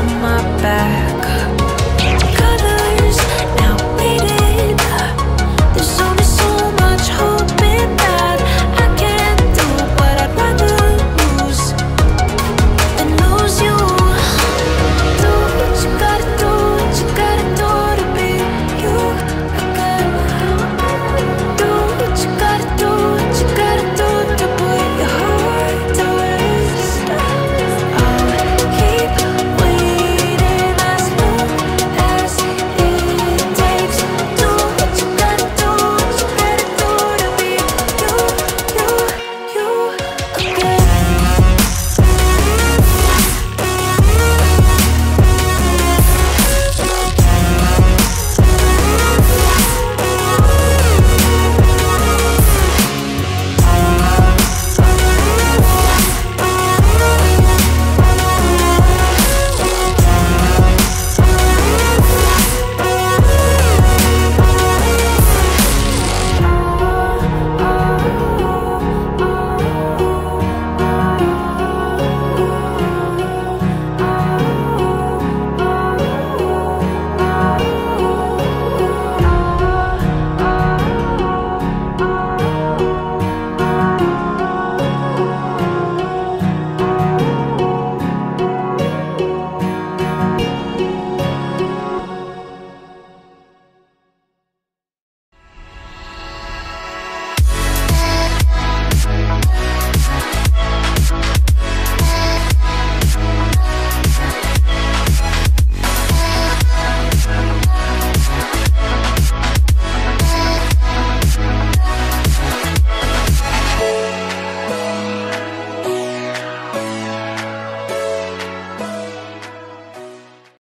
on my back.